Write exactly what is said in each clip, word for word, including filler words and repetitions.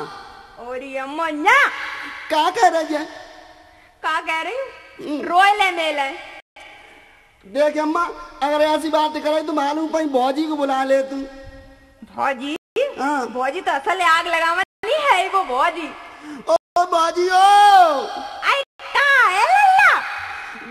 और ये अम्मा ना क्या कह रही है? क्या कह रही हूँ? रोयले मेले देख अम्मा, अगर ऐसी बात करे तो मालूम भाई भौजी को बुला ले तू। भौजी? हाँ। भौजी तो असल आग लगावा नहीं है वो भौजी। ओ भौजी ओ आई कहाँ है लल्ला?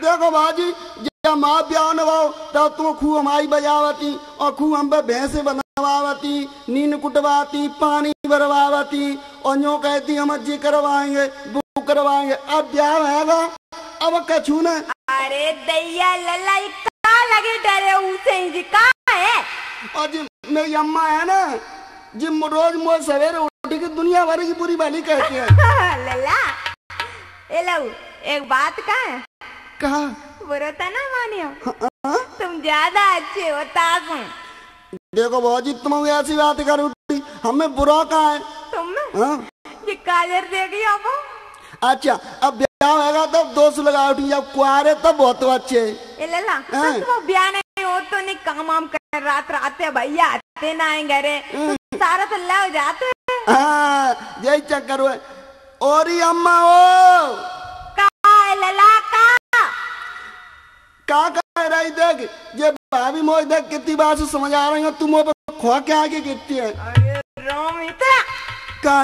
देखो भौजी, जब माँ ब्याह नवाओ तब तुम खूह हमारी बजावती और खूह हम पे भैंसे बनवावती, नींद कुटवाती, पानी भरवावती और यूँ कहती हम जी करवाएंगे वो करवाएंगे। अब ब्याह रहेगा अब कछू न। अरे दैया लल्ला का लगे डरे उसे जी का है। और जी मेरी अम्मा है ना जी, रोज मोज सवेरे उठ के दुनिया भर की पूरी भली कहती है। लल्ला ए लव एक बात का है। कहा? बुरा ना मानियो, तुम ज्यादा अच्छे हो ताकू। देखो भौजी तुम ऐसी बात कर उठी, हमें बुरा का है तुम ये काजर देगी आप। अच्छा अब होगा तो दोस्त लगा उठी, जब कुआरे तब बहुत अच्छे। लल्ला तो ब्याह नहीं हो तो नहीं काम वाम कर, रात रात भैया आते ना है घरे तो सारा सल्ला हो जाते हैं। हाँ यही चक्कर हुआ। और ये अम्मा ओ का लल्ला का का कह रही देख, ये भाभी मोह देख कितनी बात समझा रही हो, तुम वो खो के आगे कितनी है। अरे राम इतना का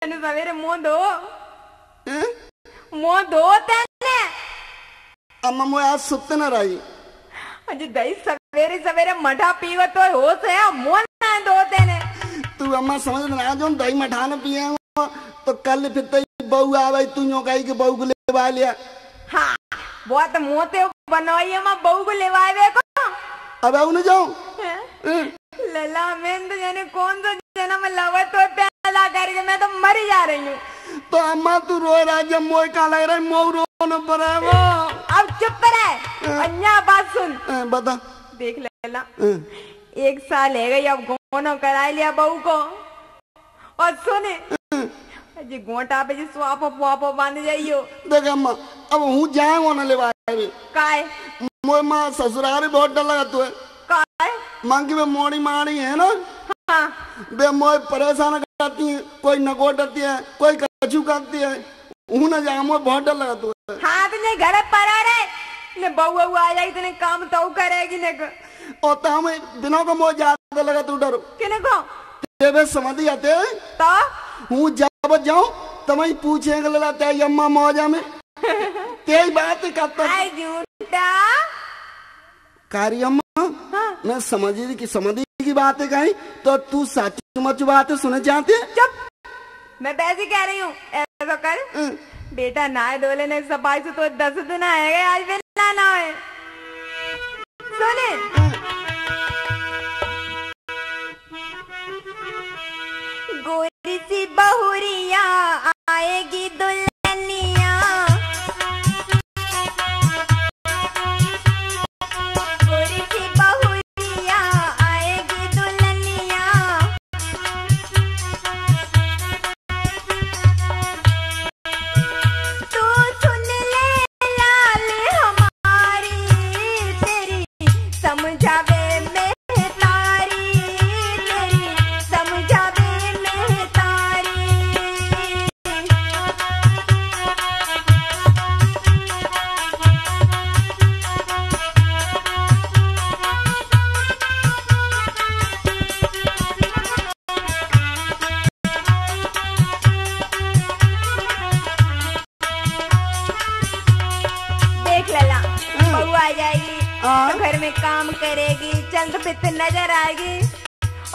तेरे सवेरे मुँह दो मो दो तेने। अम्मा मो आज सुते ना रही। अजी दही सवेरे सवेरे मठा पीवा तो होश है, मो ना दो तेने। तू अम्मा समझ ना, जो दही मठा ना पिए तो कल फिर तेरी बहू आवे तू यो कही के बहू को लेवा लिया। हां बहुत मोते बनवाई है मां, बहू को लेवावे को अब आऊ ना जाऊं। लला मैं तो जाने कौन सा जन्म लवा तो पहला करके मैं तो मर जा रही हूं। तो अम्मा तू रो रहा जब मोह का लग रहा है, मोह रोने पर है वो। अब चुप रहे। अन्या बात सुन। ए, बता। देख लल्ला एक साल है गई, अब गोनो करा लिया बहू को और सुने जी गोटा पे जी स्वापो पुआपो बांध जाइयो। देख अम्मा अब हूँ जाएंगो ना लेवा काय मोह माँ ससुराल बहुत डर लगा तू है काय मांगी में मोड़ी मारी है ना। हाँ बे मोह परेशान करती है, कोई नगोटती है, कोई कचू काटती है, हूं ना जामो बहुत डर लगा तू। हां तुझे घर पर आ रे ने बहू आ जाई तने काम तो करेगी ने ओ तो हम दिनों को मो ज्यादा लगा तू डरो केने को तेरे समझ आते तो हूं जब जाऊं तमई पूछेंगे लला तेरी अम्मा मौजा में तेरी बात करता आई झूठा कारी अम्मा। हां मैं समझ रही कि समझ की बातें कहीं तो तू साची मच बातें सुने जाते। चुप मैं वैसे कह रही हूँ। ऐसा कर बेटा नाय डोले ने सफाई से तो दस दिन आएगा, आज भी ना ना है सुने। गोरी सी बहुरिया आएगी दुल्हनिया, घर में काम करेगी, चंद पित नजर आएगी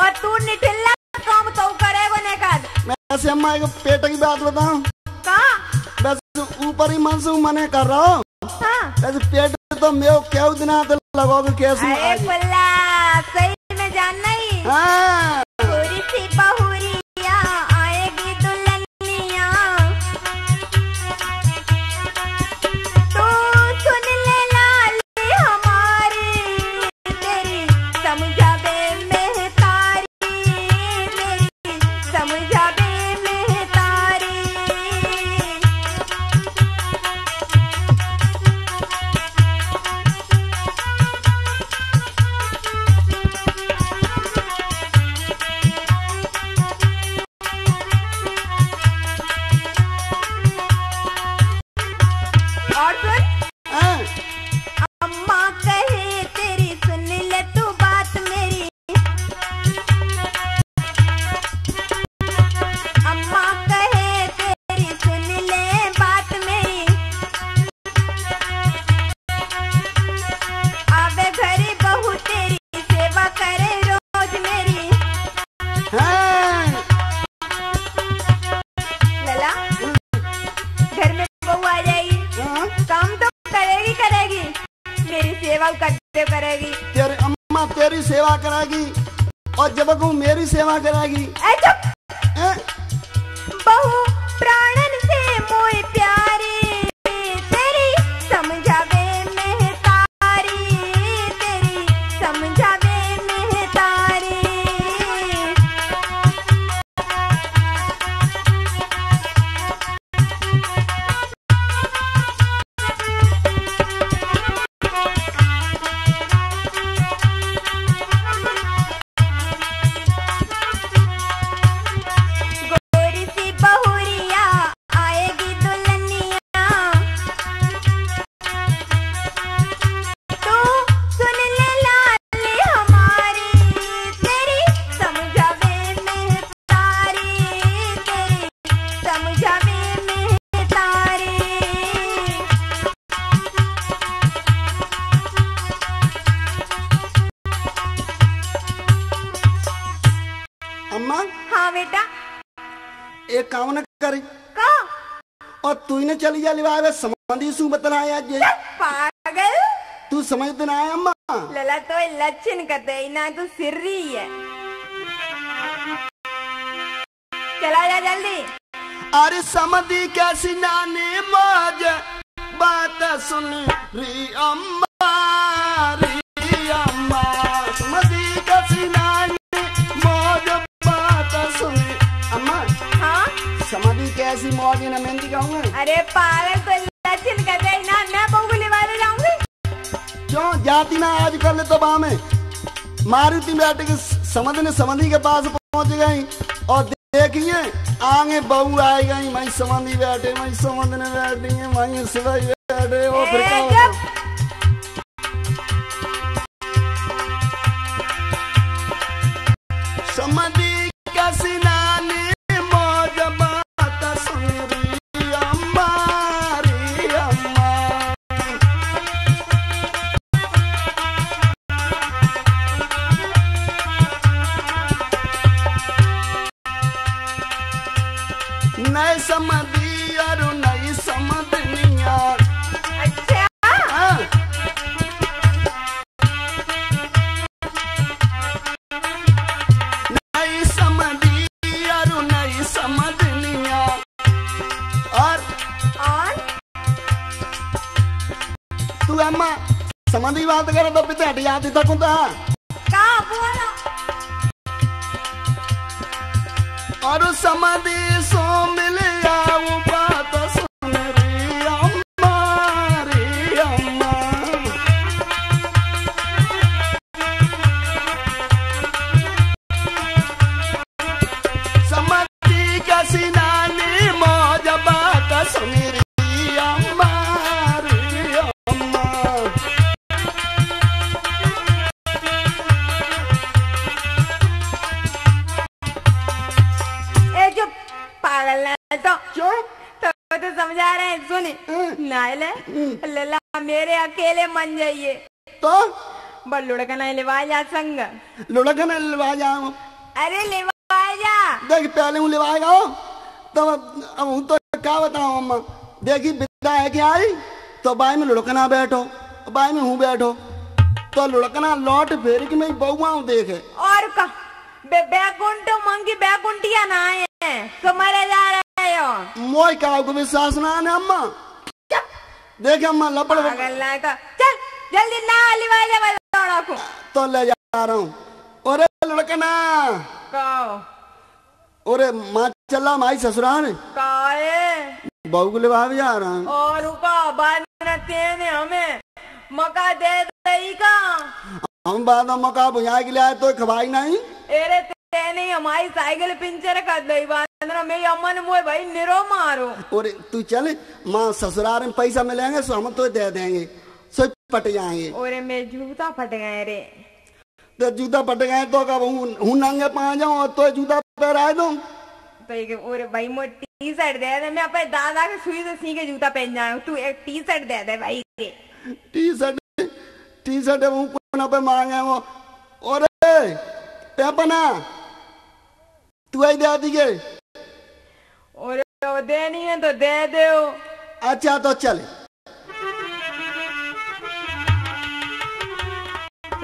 और तू निठल्ला काम तो करेगा ने का। मैं ऐसे अम्मा को पेट की बात बताऊं का बस ऊपर ही मन से मने कर रहा हूं। हां बस पेट तो मेरे क्यों दिना तो लगोगे केस में। अरे बल्ला सही में जान नहीं। हां गोरी सी बहुरिया आएगी दुल्हनिया, सेवा कराएगी और जबकू मेरी सेवा कराएगी। बहू प्राणन से मोय प्यारी, तेरी समझावे महतारी, तेरी समझावे महतारी। अम्मा हाँ बेटा एक काम न करे का? और तू इन्हें चली जा लिवावे समंदी सु बतलाया जे पागल तू समझते ना है अम्मा लला तो लच्छन कते ना तो सिर्री है। चला जा जल्दी। अरे समंदी कैसी नाने मौज बात सुन री अम्मा री अम्मा समंदी कैसी नाने अम्मा हाँ समाधि कैसी मौज ना मेहंदी गाऊंगा। अरे पागल तो लचिन कर दे ना मैं बंगले वाले जाऊंगी क्यों जाती ना आज कल तो बाम है मारुति बैठ के समाधि ने समाधि के पास पहुंच गई और देखिए आगे बहू आई गई मैं समाधि बैठे मैं समाधि ने बैठी है मैं सिवाय बैठे और फिर क्या नई समधी और नई समधनी यार। अच्छा हाँ। नई समधी और नई समधनी यार और और तू अम्मा समधी बात करे तो पिता हटिया देता कौन था का बोला और समाधि सो मिल जाऊ बात सुन रे अम्मा रे अम्मा। समाधि का सीना ने मौज बात सुन रे अम्मा रे अम्मा। तो क्यों तो, तो समझा रहे हैं सुन नायले लला मेरे अकेले मन जाइए तो बड़ लुढ़का नहीं लेवा जा संग लुढ़का नहीं लेवा जा। अरे लेवा जा देख पहले हूँ लेवाएगा तो अब हूँ तो क्या बताऊँ अम्मा देखी बिता है क्या आई तो बाई में लुढ़कना बैठो बाई में हूँ बैठो तो लुढ़कना लौट फेर की मैं बहुआ हूँ देखे और का बे बैकुंठो मंगी बैकुंठिया ना है तो मरे जा रहे हो मोई का को विश्वास ना है अम्मा। देख अम्मा लपड़ पागल ना का चल जल्दी ना लिवाजा वाला को तो ले जा रहा हूं। ओरे लड़कना का ओरे मां चला माई ससुराल का है बहू को लिवा भी आ रहा हूं और रुका बाद में तेने हमें मका दे दई का हम बाद में मका बुझा के लाए तो खवाई नहीं। अरे तेने हमारी साइकिल पिंचर कर दई बांद्रा मेरी अम्मा ने मोए भाई निरो मारो। और तू चल माँ ससुराल में पैसा मिलेंगे सो हम तो दे देंगे सो पट जाएंगे। और मेरे जूता फट गए रे तो जूता फट गए तो कब हूँ नंगे पा जाऊँ और तो जूता पहरा दूँ तो और भाई मोए टी शर्ट दे दे मैं अपने दादा के सुई से सी के जूता पहन जाऊँ तू एक टी शर्ट दे दे भाई टी शर्ट टी शर्ट हूँ पे मांगे वो और पना तू आई दे दी के और देनी है तो दे दे। अच्छा तो चल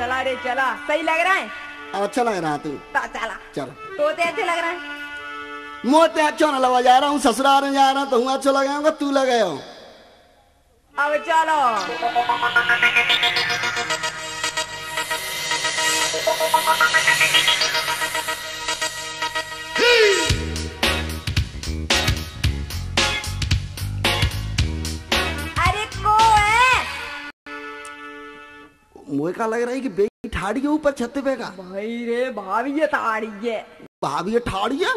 चला रे चला, सही लग रहा है? अच्छा लग रहा है तू? चला चल। तोते अच्छे लग रहा है? मोते अच्छा न लगा, जा रहा हूँ ससुराल में जा रहा तो हूँ अच्छा लगा होगा, तू लगे हो। अब चलो मुझे का लग रहा है कि बेटी ठाड़ी है ऊपर छत्ते पे का। भाई रे भाभी ये ठाड़ी है, भाभी ये ठाड़ी है।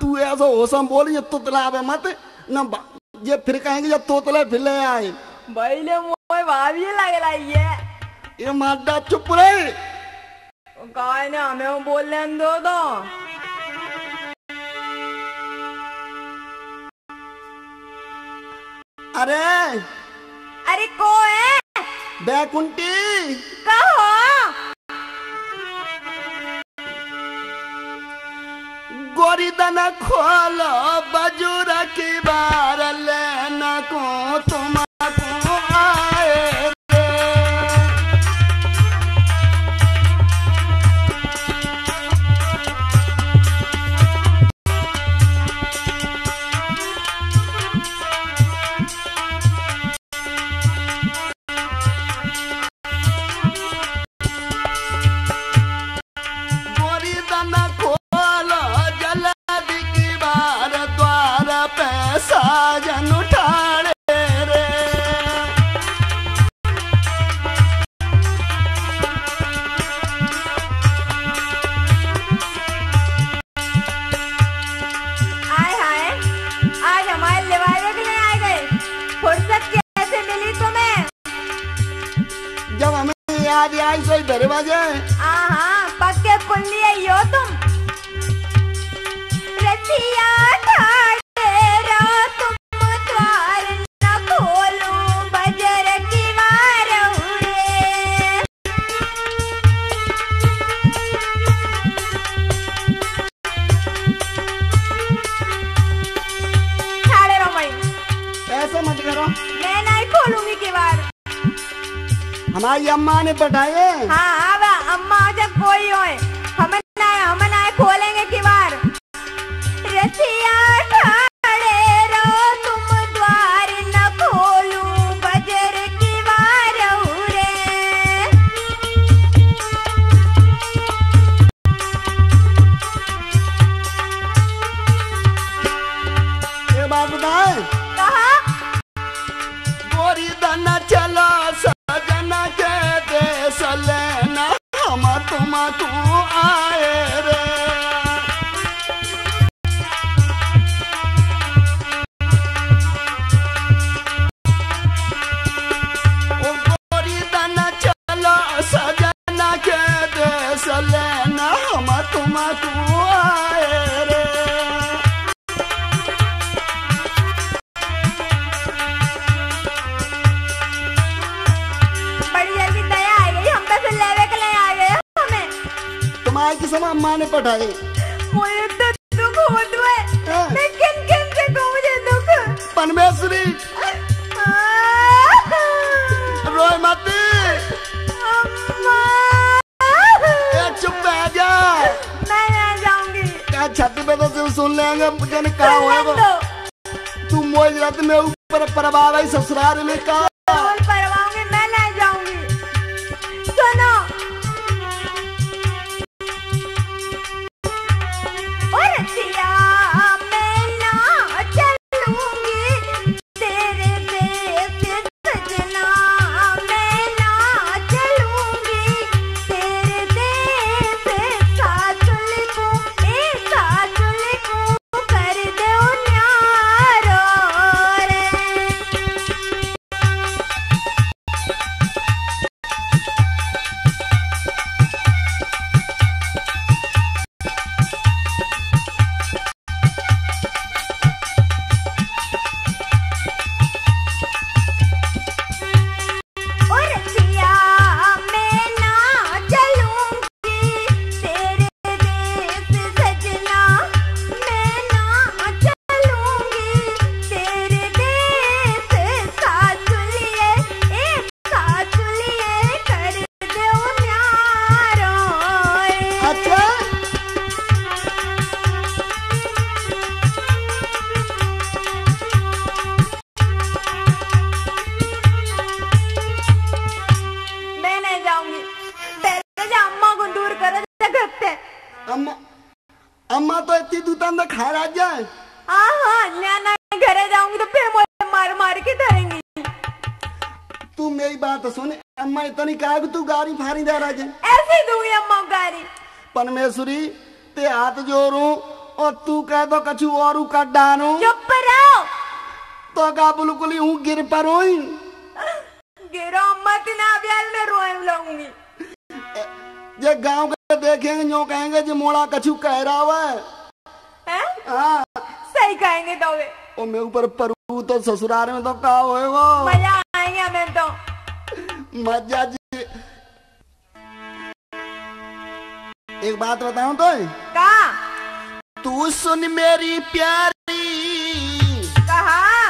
तू ऐसा होशम बोल, ये तोतला बे मत ना, ये फिर कहेंगे जब तोतला फिर ले आए। भाई ले मोए भाभी लग रही है। ये मादा चुप रहे, काय ना हमें बोलने दो दो। अरे अरे को है बैकुंठी कहो गोरी दना खोलो बजूरा की बार लेना को तुम को आए रे। हमारी अम्मा ने पटाए। हाँ हाँ अम्मा जब कोई हो हमें आए, हमें आए खोलेंगे किवाड़। रसिया खड़े रहो तुम द्वार न खोलू बजर किवाड़ रे। ये बात बताए कहा गोरी दाना चला सजना के देश लेना हम तुम तू आए रे। ओ गोरी दाना चलो सजना के देश लेना हम तुम तू आए रे। अम्मा ने पढ़ाई मुझे तो दुख होता है, मैं किन किन से कहूँ मुझे दुख। परमेश्वरी रोए मत अम्मा, चुप रह जा। मैं यहाँ जाऊँगी, क्या छाती पे तो सुन लेंगे मुझे ने कहा होगा। तू मोज रात में ऊपर परवाह आई ससुराल में कहा परवाहूँगी, मैं नहीं जाऊँगी। सुनो अम्मा तो इतनी दुकान तक खा रहा जाए। हाँ हाँ ना घरे जाऊंगी तो फिर मुझे मार मार के धरेंगी। तू मेरी बात सुन, अम्मा इतनी कहा कि तू गाड़ी फाड़ी दे रहा जाए। ऐसे दूंगी अम्मा गाड़ी। परमेश्वरी ते हाथ जोड़ू और तू कह दो कछु और कर डालू। चुप रहो। तो का बिल्कुल ही हूँ गिर पर रोई। गिरो अम्मा तिना ब्याल में रोए लाऊंगी। ये गांव के देखेंगे जो कहेंगे जो मोड़ा कछु कह रहा है। हैं? हाँ। सही कहेंगे तो वे। ओ मेरे ऊपर परू तो ससुराल में तो कहा होएगा। मजा आएंगे हमें तो। मजा जी। एक बात बताऊं तो? कहा? तू सुन मेरी प्यारी। कहा?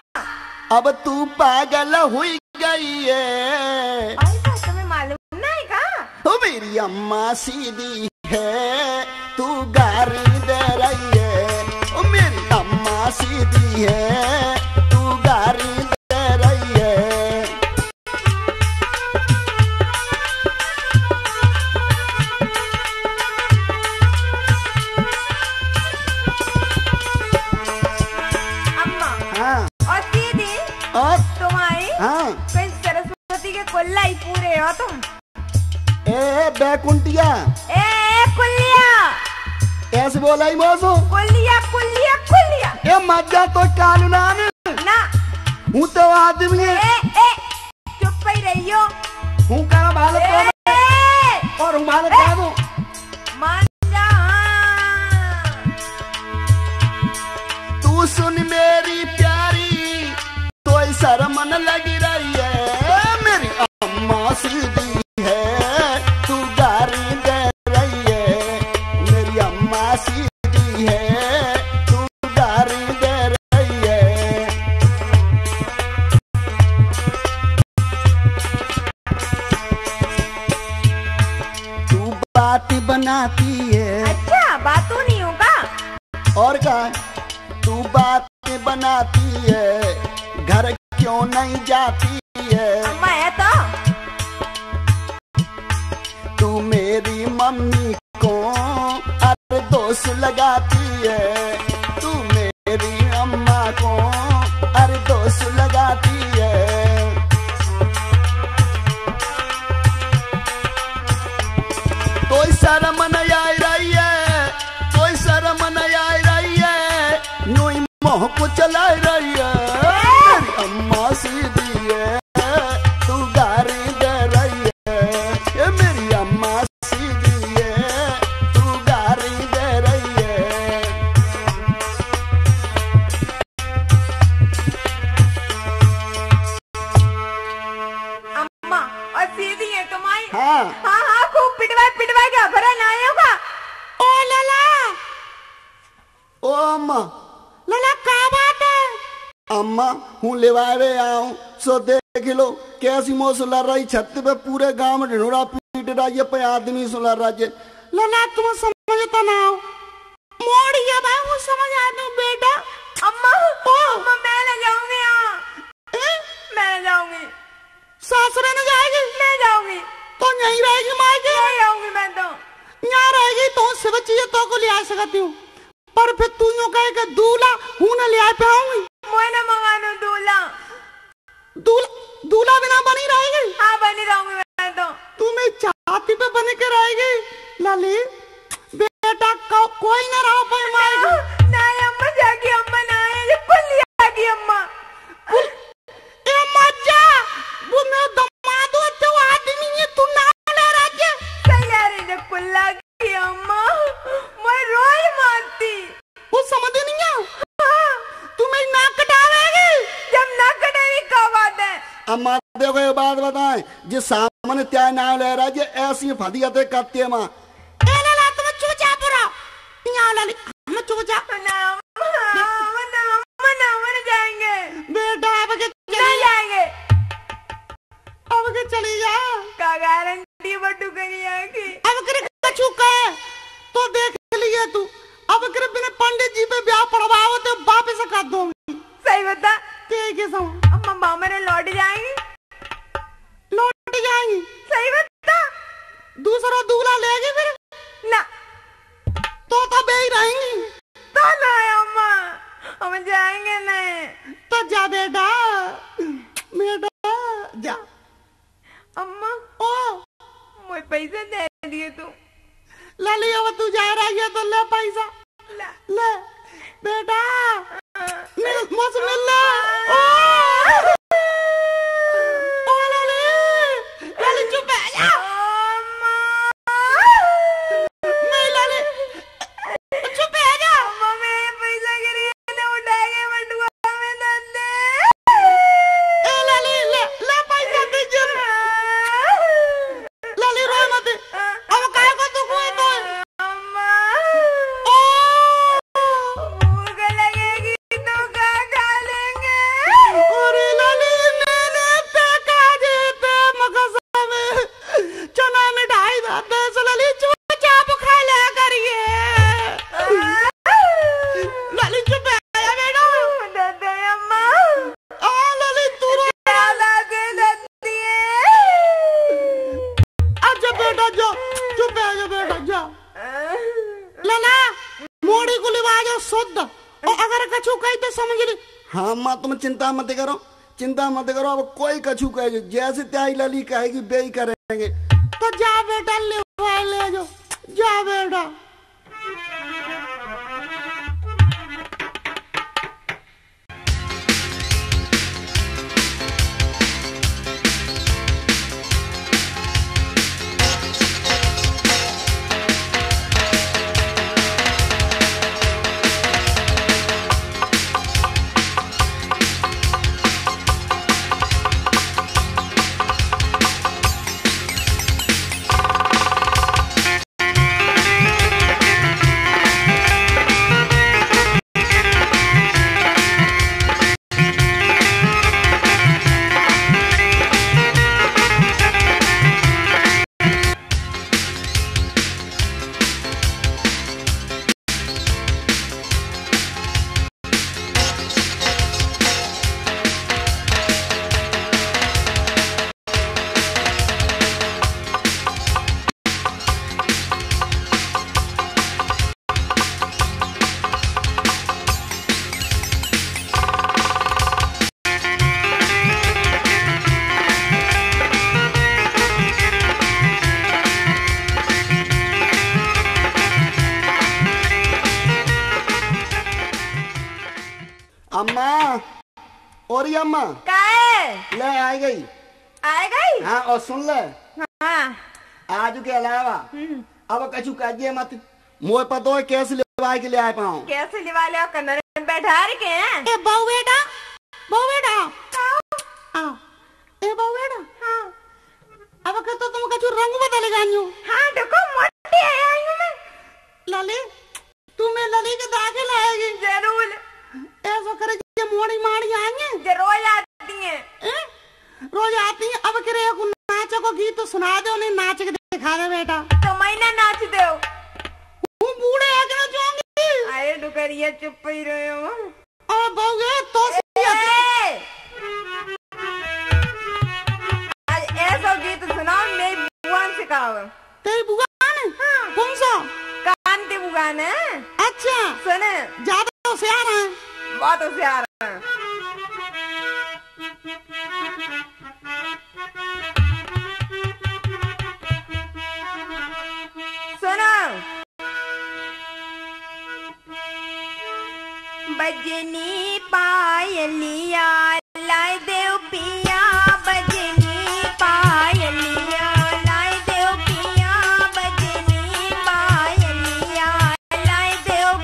अब तू पागल हुई गई है। आई तो तुम्हें मालूम नहीं कहा? तो मेरी अम्मा सीधी है, तू गाली दे रही है। ओ मेरी अम्मा सीधी है। बैकुंटिया ए कुलिया ऐसे बोला ही मौसो कुलिया कुलिया कुलिया ये मजा तो कालू ना ना हूँ तो आदमी है। ए ए चुप ही रहियो। हूँ कहाँ बालक कौन और हूँ बालक कौन मजा। तू सुन मेरी प्यारी तो ऐसा रमन लगी रही है। मेरी अम्मा सीधी बनाती है। अच्छा बातों नहीं होगा और क्या तू बातें बनाती है, घर क्यों नहीं जाती है। अम्मा है तो तू मेरी मम्मी को हर दोष लगाती है। तू मेरी अम्मा को हर दोष लगाती है। शर्म नहीं आ रही है, कोई शर्म नहीं आ रही है, नई मोह को चला रही है। मेरी अम्मा सीधी है, तू गारी दे रही है। मेरी अम्मा सीधी है, तू गारी दे रही है। अम्मा और सीधी है तुम्हारी। हाँ हाँ हाँ खूब पिटवा पिटवा के अम्मा लला क्या बात है। अम्मा हूँ लेवारे आऊं सो देख लो कैसी मो सुला रही छत पे पूरे गांव में ढिंडोरा पीट रही है पे आदमी सुला रही है। लला तुम समझता ना हो मोड़ या भाई वो समझ आ दो बेटा। अम्मा ओ अम्मा मैं ना जाऊंगी यहाँ। मैं ना जाऊंगी। सासुरे ना जाएगी। मैं जाऊंगी तो यहीं रहेगी माँ के। नहीं जाऊंगी मैं तो यहाँ रहेगी तो उससे बच्ची तो को ले आ सकती हूँ पर फिर तू यूं कहे कि दूल्हा हूं ना ले आ पाऊंगी। मैं ना मंगानो दूल्हा दूल्हा दूल्हा बिना बनी रहेगी। हाँ बनी रहूंगी मैं तो। तू मेरी छाती पे बन के रहेगी लाली बेटा को, कोई ना रहो पर मारेगी। ना अम्मा जागी अम्मा ना ये पुल्ली आगी अम्मा। ए अम्मा जा वो मेरा दमाद हो तो आदमी ये तू ना ले रखे। सही आ रही है पुल्ला की अम्मा मैं रोई मारती। वो समझ नहीं आ। हाँ। तू मेरी नाक कटा रहेगी। जब नाक कटेगी क्या बात है। अम्मा देखो ये बात बताएं जो सामने त्याग नाम ले रहा है जो ऐसी फदियतें करती है माँ। ए लला तुम चूचा पूरा यहाँ लली हम चूचा ना हम ना हम ना हम जाएंगे बेटा। अब के नहीं जाएंगे। अब के चली जा का गारंटी बटू करी है कि अब के कछु कहे तो देख लिया तू। अब अगर बिना पंडित जी पे ब्याह पढ़वाओ तो वापस कर दूंगी। सही बता ठीक है सब। अब मम्मा मेरे लौट जाएंगी लौट जाएंगी। सही बता दूसरा दूल्हा लेगी फिर ना तो तब यही रहेंगी। हम जाएंगे नहीं। तो जा बेटा, बेटा जा। अम्मा ओ मुझे पैसा दे दिए तू। ले लियो, तू जा रही है तो ले पैसा ले, ले। बेटा मुझसे मिल ले। ओ ओ लाली, लाली चुप है जा। अम्मा नहीं लाली चुप है जा। अम्मा मेरे पैसा गिरी ने उठा के बटुआ में डाल दे। ए लाली ले ले पैसा दीजिए लाली। रो मत। हाँ तुम चिंता मत करो, चिंता मत करो। अब कोई कछु कहे जैसे त्याई लाली कहेगी बेई करेंगे। तो जा बेटा ले ले जो, जा बेटा। अम्मा और ये अम्मा काहे ले आई गई आई गई। हाँ और सुन ले, हाँ आज के अलावा अब कछु कहिए मत। मोए पतो है कैसे लिवा के ले आए पाऊं। कैसे लिवा ले कमरे में बैठा रखे हैं। ए बहू बेटा, बहू बेटा आओ। ए बहू बेटा हां अब के तो तुम कछु रंग बदल गानियो। हां देखो मोटी आई हूं मैं। लाली तू मैं लाली के दागे लाएगी जरूर। ऐसा करे कि मोड़ी माड़ी आएंगे जो रोज आती हैं। रोज आती हैं। अब करे को नाच को गीत तो सुना दे, उन्हें नाच के दिखा दे बेटा। तो महीना नाच दे वो बूढ़े आके ना जाऊंगी। अरे डुकरिया चुप ही रहे हो। अरे बहुए तो आज ऐसा गीत सुनाओ मेरी बुआ से कहो। तेरी बुआ है? हां कौन सा? कांति बुआ है। अच्छा सुने ज्यादा होशियार है, बहुत होशियार है। सुनो बजनी पायलिया लाए देव पिया। बजनी पायलिया लाए देव पिया। बजनी पायलिया लाए देव पिया।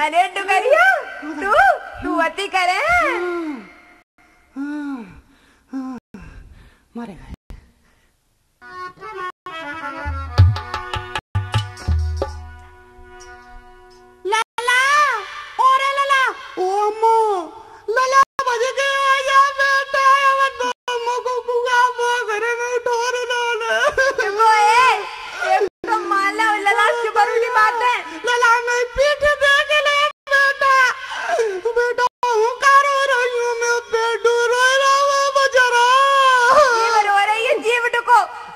अरे डुगरिया तू तू अति करे मारेगा।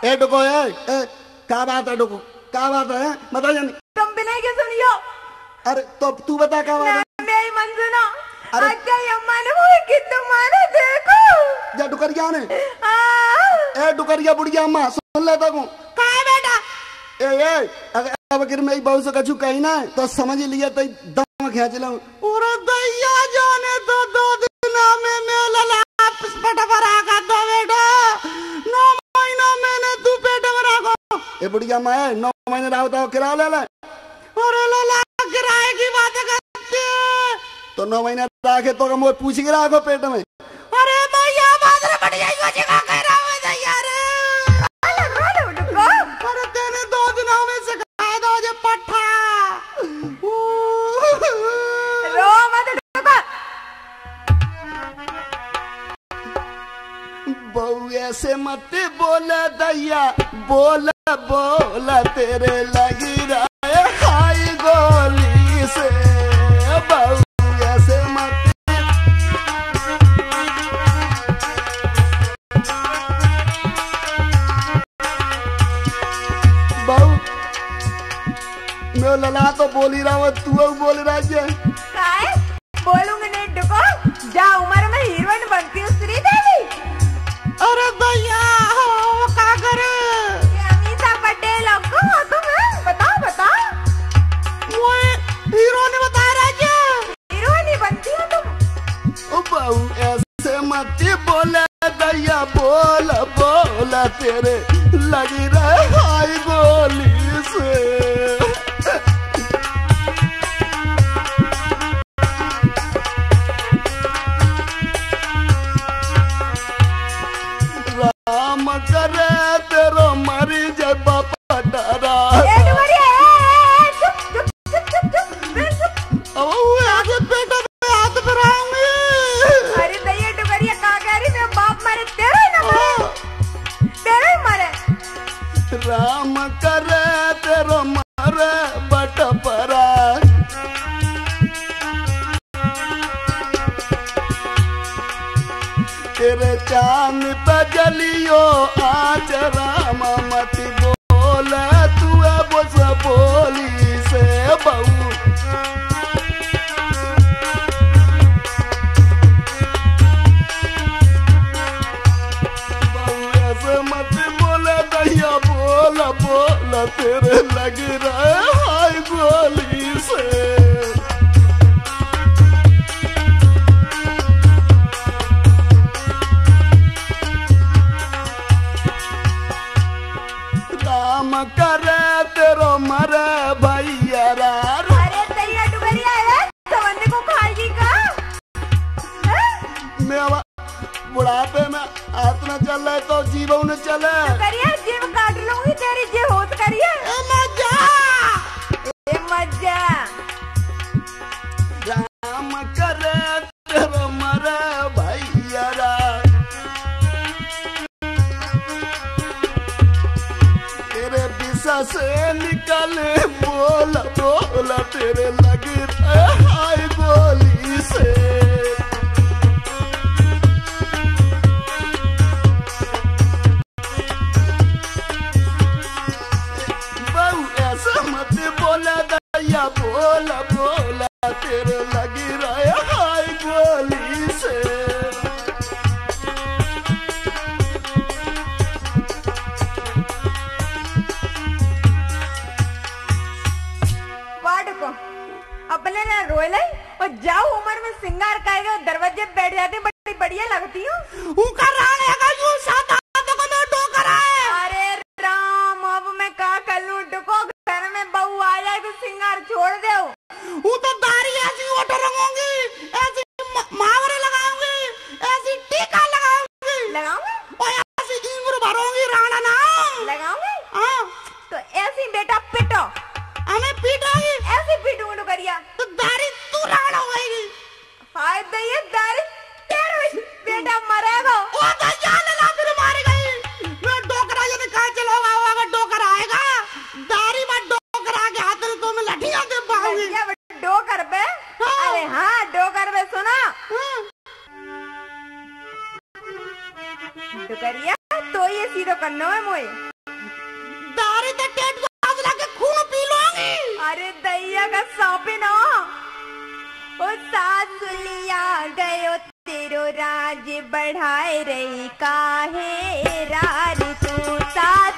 ए डुको ए, ए क्या बात है डुको क्या बात है बता जानी तुम बिना के सुनियो। अरे तो तू बता क्या बात है मेरी मन सुनो। अरे क्या अम्मा ने बोला कि तुम्हारे देखो जा डुकरिया ने ए डुकरिया बुढ़िया अम्मा सुन लेता को का बेटा ए ए अगर अब अगर मैं बहुत से कछु कही ना तो समझ लिया तो दम खींच लूं। ओरे दैया जाने दो दो दिन में मेला वापस पटवरा का दो बेटा ए बुढ़िया मैं नौ महीने रहा था किराया ले ले और लाला किराए की बात करती तो नौ महीने रखे तो हम वो पूछ के रखो पेट में। अरे भैया बात रे बढ़िया को जगह कह रहा हूं मैं यार अरे बोलो डुको पर तेरे दो दिनों में सिखाया दो जे पट्ठा रो मत डुको बहू ऐसे मत बोला दैया बोल बोला तेरे लगी राय खाई गोली से बहू ऐसे मत बहू मैं लला तो बोली रहा हूँ तू बोल रहा है काय बोलूंगी नहीं डुको जा उम्र में हीरोइन बनती हूँ श्री देवी। अरे भैया क्या करे तेरे लगी रही गोली से राम करे तेरो मरी जय बापा डरा राम करे तेरो मारे बट परा तेरे चांद पे जलियो आज राम मत बोल तू बस बोली से बहू बहू मत बोले दैया बोला बोला तेरे लग रहा है हाय गोली से राम करे तेरो मरे भैया मेरा बुढ़ापे में हाथ न चल रहा तो जीव न चले जीव काट लूंगी तेरी जीव होत करिए राम करे तेरो मरे मुँह से निकले बोला बोला तेरे लगे हाय बोली से। बहु ऐसा मत बोला दया बोला बोला तेरे लगे हाय बोली से। अपने ना रोए लाई और जाओ उम्र में सिंगार करके और दरवाजे पे बैठ जाती बड़ी बढ़िया लगती हूँ। अरे राम अब मैं का कर लूँ डुको घर में बहू आ जाए तो सिंगार छोड़ दे। वो तो दाढ़ी ऐसी ऑटो रंगोंगी, ऐसी मावरे लगाऊंगी, ऐसी टीका लगाऊंगी लगाऊंगी और ऐसी इम्र भरूंगी राणा नाम लगाऊंगी। हाँ तो ऐसी बेटा पिटो हमें पीटोगी ऐसी पीटूंगी तो करिया तो दारी तू राण हो गई। हाय दया दारी तेरे बेटा मरेगा ओ दया लला फिर मार गई। मैं डोकरा ये कहां चलाऊंगा आवाज डोकरा आएगा दारी में डोकरा के हाथ में तुम लठियां दे पाओगे क्या डोकर पे। अरे हां डोकर पे सुना डोकरिया तो ये सीधो करनो है मोए दारी तो टेट बाज लगे खून पी लो। अरे दैया का सौंपे ना ओ सासुलिया गयो तेरो राज बढ़ाए रही काहे राज तू सास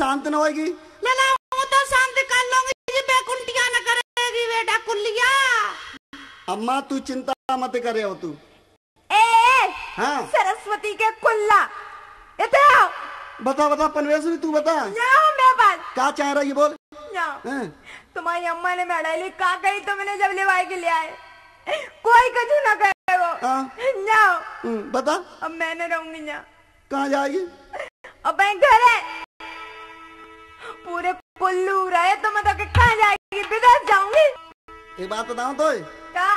शांत न होगी लला वो तो शांत कर लूंगी बेकुंटिया न करेगी बेटा कुलिया। अम्मा तू चिंता मत करे हो तू। ए, हाँ? सरस्वती के कुल्ला इधर आओ। बता बता पनवेश्वरी तू बता मैं बात क्या चाह रही है बोल। तुम्हारी अम्मा ने मेडाली का कही तो मैंने जब लेवाई के लिए आए कोई कछु ना करे वो जाओ बता अब मैंने रहूंगी ना कहाँ जाएगी अब घर है पूरे कुल्लू रहे तो मैं तो कहाँ जाएगी विदेश जाऊंगी। एक बात बताऊं तो क्या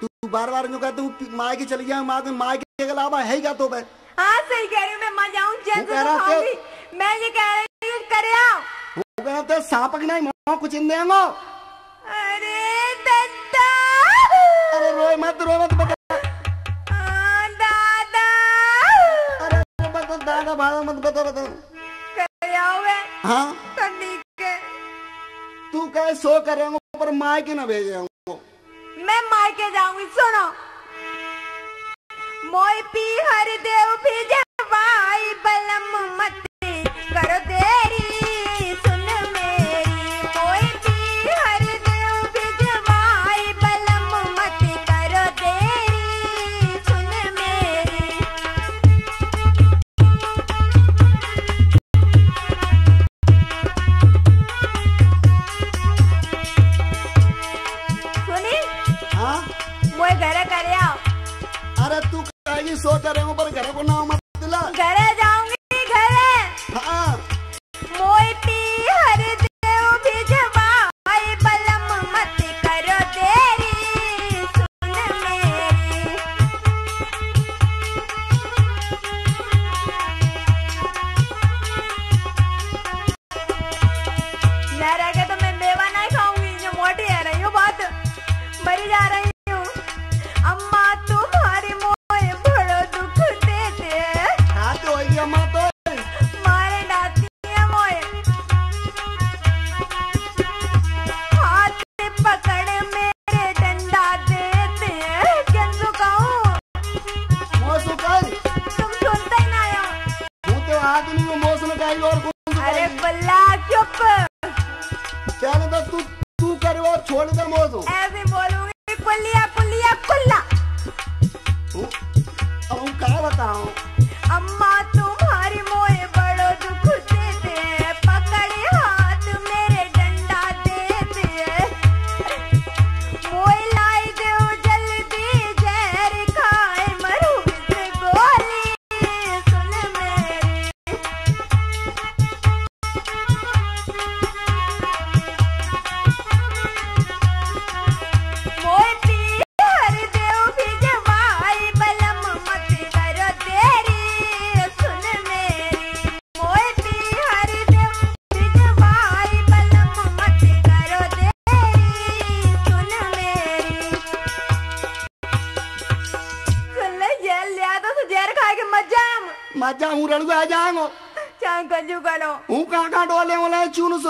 तू बार बार जो कहते हूँ मायके चली जाऊँ मायके मायके के अलावा है क्या तो हाँ सही कह रही हूँ मैं माँ जाऊँ जैसे मैं ये कह रही हूँ करे आओ वो कह रहा था सांप की नहीं माँ कुछ नहीं देंगो। अरे दादा अरे रोए मत रोए मत बता दादा अरे बता दादा भाड़ा मत बता बता करे आओ मैं हाँ तो ठीक है तू कहे सो करेंगे पर माँ के ना भेजेंगे मैं माँ के जाऊँगी। सुनो मोई पी हर देव भी जवाई बलम मत करो देरी सुन मेरी मोई पी हर देव भी जवाई बलम मत करो देरी सुन मेरी सुनी हाँ मोई घर करे आओ। अरे तू सोच रहे हो पर घर को ना मत दिला घरे जाऊंगी घरे हाँ मोई पी हर देव भी जवाई बलम मत करो देरी सुन मेरी न रह गए तो मैं मेवा नहीं खाऊंगी जो मोटी है रही हूँ बहुत मरी जा रही हूँ। अम्मा तुम्हारी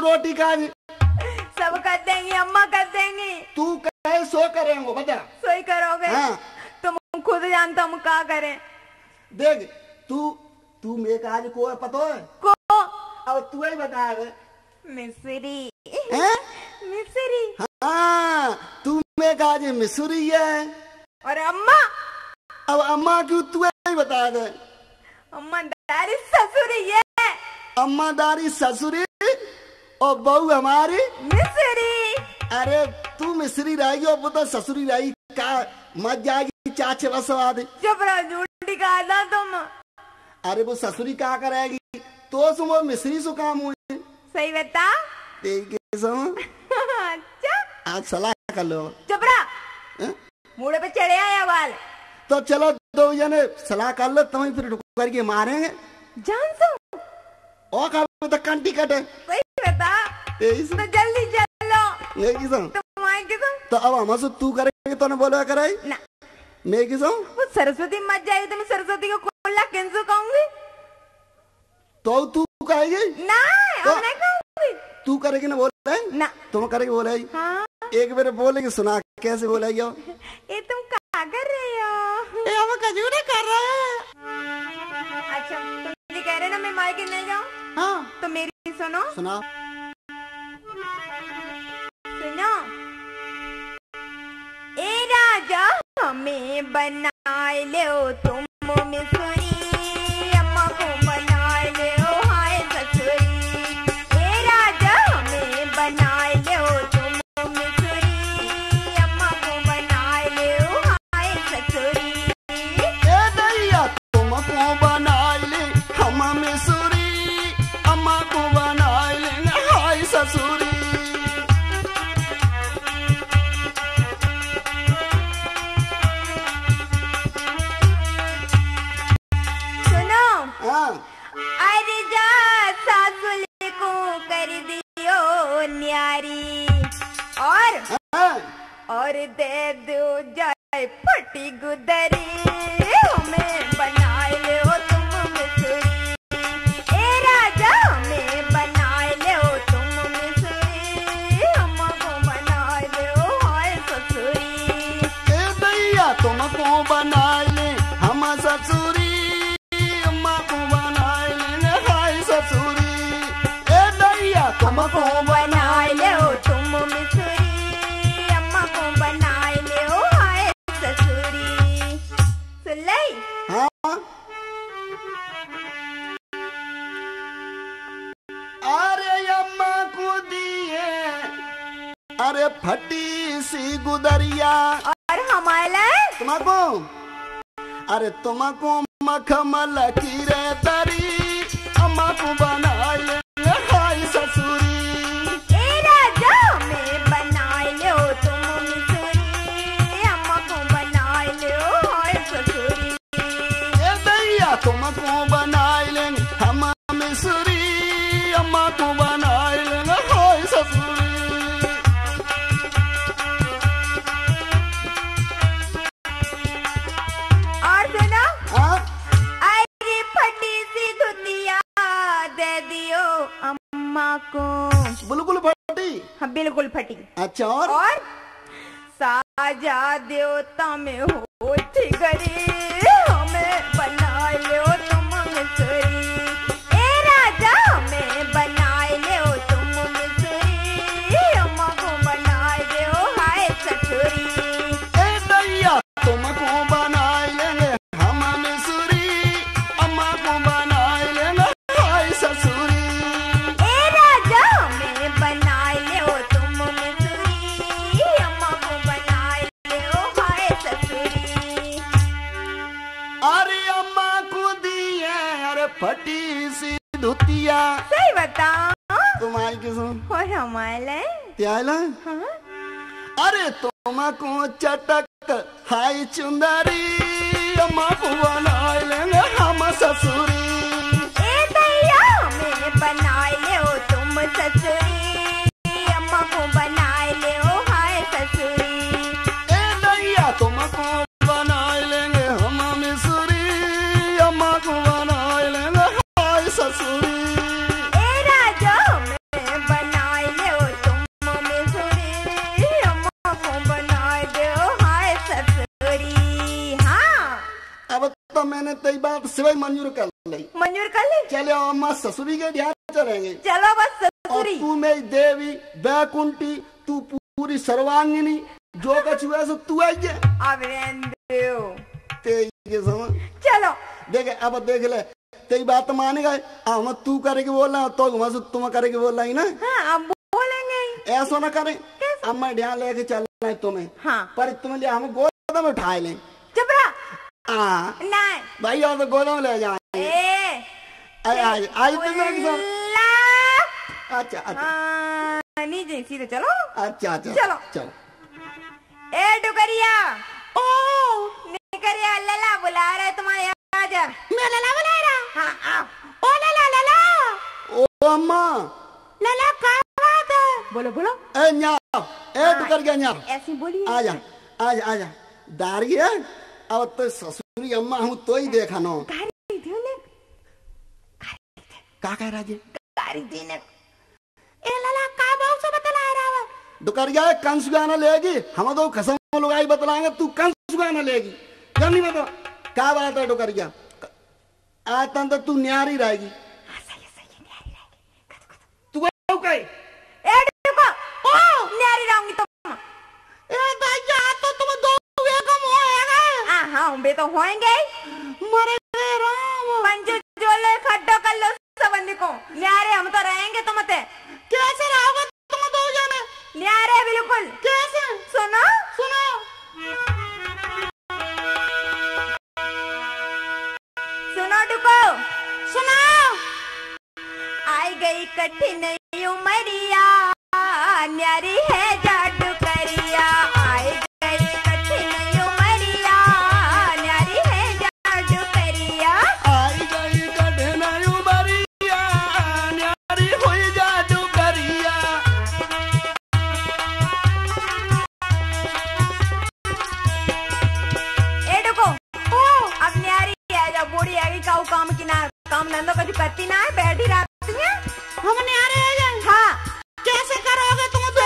रोटी खानी सब कर देंगी अम्मा कर देंगी तू कहे सो करेंगे बता सोई करोगे हाँ। तुम खुद जानता हम क्या करें देख तू तू मेरे काज को पता है को अब तू ही बता मिसरी हैं मिसरी हाँ तू मेरे काज मिसरी है और अम्मा अब अम्मा क्यों तू ही बता दे अम्मा दारी ससुरी है अम्मा दारी ससुरी और बहू हमारी मिसरी। अरे तू मिसरी रहेगी और वो तो ससुरी रहेगी का मत जाएगी चाचे बस वादे जब झूठी कहना तुम अरे वो ससुरी कहा करेगी तो सुम वो मिसरी सु काम हुई सही बता अच्छा आज सलाह कर लो जबरा मुड़े पे चढ़े आया वाल तो चलो दो जने सलाह कर लो तुम फिर रुक करके मारेंगे जान सो और कहा तो कंटी कटे तो जल्दी चलो ये तो अब हम तू करेगी तो ने बोला कराई ना मैं वो सरस्वती मत जाएगी तो मैं सरस्वती को कोला किंसु कहूंगी तो तू कहेगी ना तो मैं कहूंगी तू करेगी ना बोला है ना तुम करेगी बोला है हाँ। एक बार बोलेगी सुना कैसे बोला है ये तुम क्या कर रहे हो ये हम कजू नहीं कर रहे। अच्छा तुम कह रहे ना मैं मायके नहीं जाऊँ हाँ तो मेरी सुनो सुना ए राज हमें बना लो तुम मिसरी, अम्मा को बना लो हाय ससुरी। ए राजा हमें बना लो तुम मिसरी, अम्मा को बना लो हाय ससुरी। ए दैया तुमको बना ले हम मिसरी, अम्मा को बना ले हाय ससुरी। अरे जा सासुल को कर दियो न्यारी, और और दे दो जाए फटी गुदरी, हमें बना लो तुम मिसरी। ए राजा हमें बना लो तुम मिसरी, हमको बना लो हाय ससुरी। ए भैया तुमको बना ले हम ससुरी, हमको बना लो तुम मिसरी, अम्मा को बना लो हाय ससुरी। सुन लई हाँ। अरे अम्मा को दिए अरे फटी सी गुदरिया, और हमारा तुमको अरे तुमको मखमल की रे तरी, अम्मा को बना ले हाय ससुरी। तुमको बना लेंगे हम मिसरी, अम्मा को बना लेंगे हाय ससुरी। और सुनो हाँ? अरे फटी सी धुतिया दे दियो अम्मा को, बिल्कुल फटी। हाँ बिल्कुल फटी। अच्छा और, और? साजा देवता में होती गरी, फटी सी धुतिया। सही बता तुम्हारी किस्म और हमारे त्याला हाँ? अरे तुमको चटक हाय चुंदरी, अम्मा को बना लेंगे हम ससुरी। ए भैया हमें बना लो तुम ससुरी, अम्मा को बना लो हाय ससुरी। ए भैया तुमको बना लेंगे हम मिसरी, अम्मा को बना ससुरी। ए राजा हमें बना लो तुम मिसरी, अम्मा को बना लो हाय ससुरी। हाँ अब तो मैंने तेरी बात सिवाय मंजूर कर ली। मंजूर कर ली। चलो अम्मा ससुरी के ध्यान चलेंगे। चलो बस ससुरी। तू मेरी देवी वैकुंठी, तू पूरी सर्वांगिनी, जो कुछ हुआ सो तू आई है। अब तेरी चलो देखे अब देख ले तेरी बात मानेगा। हम तू करेगी बोला तो तुम करेगी बोला ही ना हाँ, अब बोलेंगे। ऐसा ना करें अब मैं ध्यान लेके चलना है तुम्हें हाँ। पर तुम्हें लिए हम गोदा में उठा लें भाई, और तो गोदा में ले जाए। अच्छा अच्छा नीचे सीधे चलो। अच्छा अच्छा चलो चलो। ए डुकरिया निकरिया लला बुला रहा है तुम्हारे, आजा मैं लला बुला हाँ, हाँ। ओ लला लला ओ अम्मा लला का बात है? बोलो बोलो। ए न्यार ए हाँ, कर गया न्यार ऐसी बोली। आजा आजा आजा दारी है। अब तो ससुरी अम्मा हूँ तो ही देखा नो गारी दियो ने का कह राजे गारी दिने। ए लला का बात से बतला रहा है? दुकर गया कंस गाना लेगी हम तो कसम लगाई बतलाएंगे तू कंस गाना लेगी जानी बता का बात है डुकर गया आता तो तू न्यारी रहेगी हाँ, सही है सही है न्यारी रहेगी। तू कहो कहीं ए देखो ओ न्यारी रहूंगी तुम। ए भैया तो तुम दो हुए कम होएगा तांबे तो होएंगे। मरे राम पंजू जोले खड्डो कर लो सबंदी को न्यारे, हम तो रहेंगे तुम ते। कैसे रहोगे तुम तो हो जाने न्यारे, बिल्कुल कैसे? सुनो सुनो सुनो टुको सुनो। आई गई कठिनाई उमरिया न्यारी है जाडू करिया, आई काम नंदो कभी पति ना है बैठी रहती है। हम न्यारे हैं। हाँ कैसे करोगे तुम तो?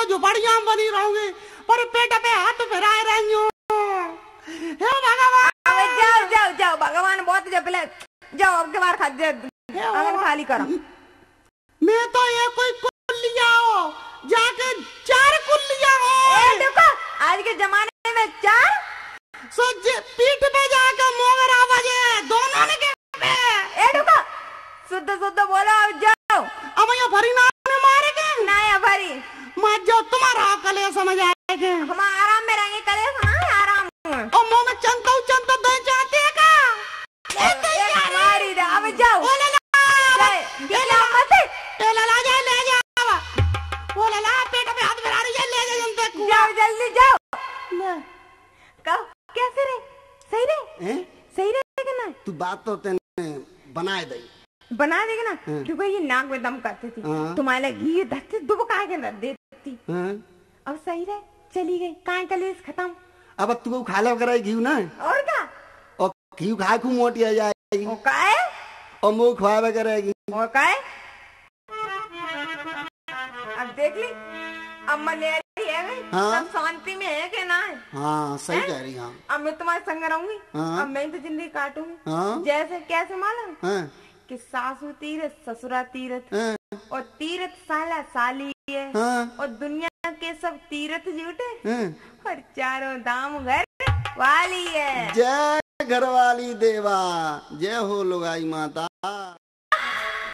तो झुपड़ियां बनी रहूंगी पर पेट पे हाथ फिराए रही हूँ। हे भगवान जाओ जाओ जाओ भगवान बहुत जपले जाओ अब के बार खाते अगर खाली करो। मैं तो ये कोई कुल्लिया हो जाके चार कुल्लिया हो। ए देखो आज के जमाने में चार सोच पीठ पे जाके मोगरा बजे दोनों ने के पे। ए देखो शुद्ध शुद्ध बोलो अब जाओ अब ये भरी ना मारे के ना ये भरी मत जाओ तुम्हारा कलेश समझ आएगा। हम आराम में रहेंगे कलेश हाँ आराम और मुंह में चंता चंता दे जाते हैं का एक मारी दा अब जाओ ओ लला ये ला मत ये लला जा ले जावा ओ लला पेट पे हाथ मिला रही है ले जा जनता को जाओ जल्दी जाओ ना का कैसे रे सही रे हैं सही रे कि ना तू बात तो तूने बनाए दई बना देगा ना देखो ये नाक में दम करती थी तुम्हारे लगी ये धरती दुब काय के अंदर देती अब सही रहे चली गई काय कलेस खत्म। अब तू खा ले वगैरह घी ना और क्या और घी खा खूब मोटी आ जाएगी और काय और मुंह खा वगैरह घी और काय। अब देख ली अम्मा ले रही है सब शांति में है के ना। हाँ सही कह रही है। अब मैं तुम्हारे संग रहूंगी अब मैं तो जिंदगी काटूंगी जैसे कैसे मालूम कि सासू तीरथ ससुरा तीरथ और तीरथ साला साली है और दुनिया के सब तीरथ झूठे और चारों धाम घर वाली है। जय घर वाली देवा जय हो लुगाई माता।